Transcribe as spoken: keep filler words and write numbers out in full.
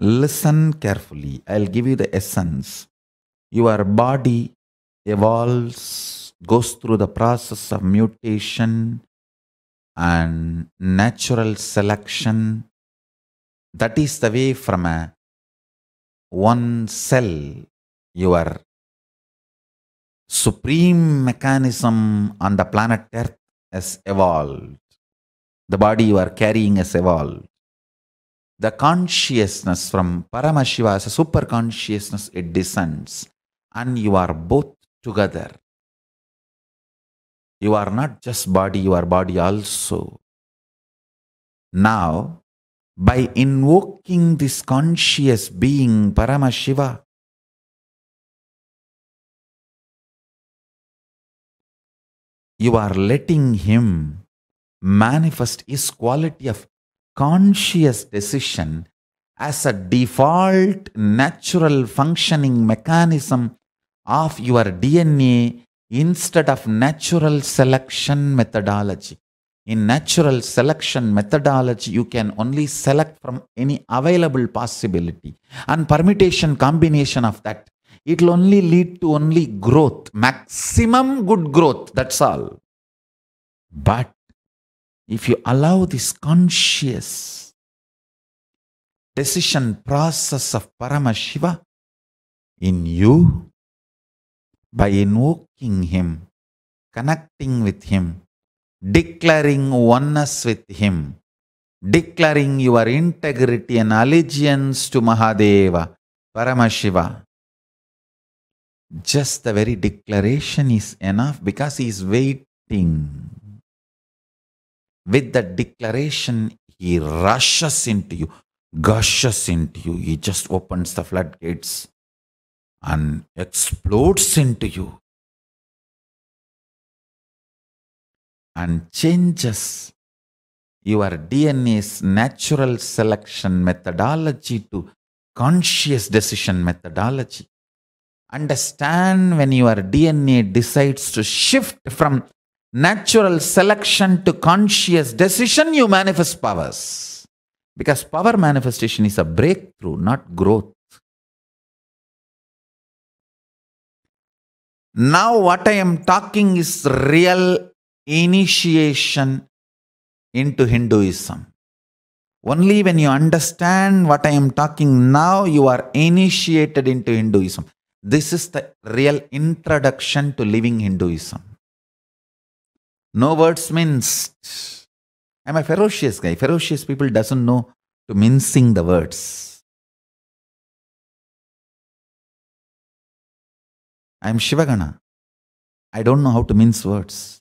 Listen carefully. I'll give you the essence. Your body evolves, goes through the process of mutation and natural selection. That is the way from a one cell, your supreme mechanism on the planet Earth has evolved. The body you are carrying has evolved. The consciousness from Paramashiva as a super consciousness, it descends, and you are both together. You are not just body, you are body also. Now, by invoking this conscious being, Paramashiva, you are letting him manifest his quality of conscious decision as a default natural functioning mechanism of your D N A instead of natural selection methodology. In natural selection methodology, you can only select from any available possibility and permutation combination of that. It will only lead to only growth, maximum good growth, that's all. But if you allow this conscious decision process of Paramashiva in you, by invoking him, connecting with him, declaring oneness with him, declaring your integrity and allegiance to Mahadeva, Paramashiva, just the very declaration is enough, because he is waiting. With the declaration, he rushes into you, gushes into you. He just opens the floodgates and explodes into you and changes your D N A's natural selection methodology to conscious decision methodology. Understand, when your D N A decides to shift from natural selection to conscious decision, you manifest powers. Because power manifestation is a breakthrough, not growth. Now what I am talking is real initiation into Hinduism. Only when you understand what I am talking now, you are initiated into Hinduism. This is the real introduction to living Hinduism. No words minced. I'm a ferocious guy. Ferocious people doesn't know to mincing the words. I'm Shiva Gana. I don't know how to mince words.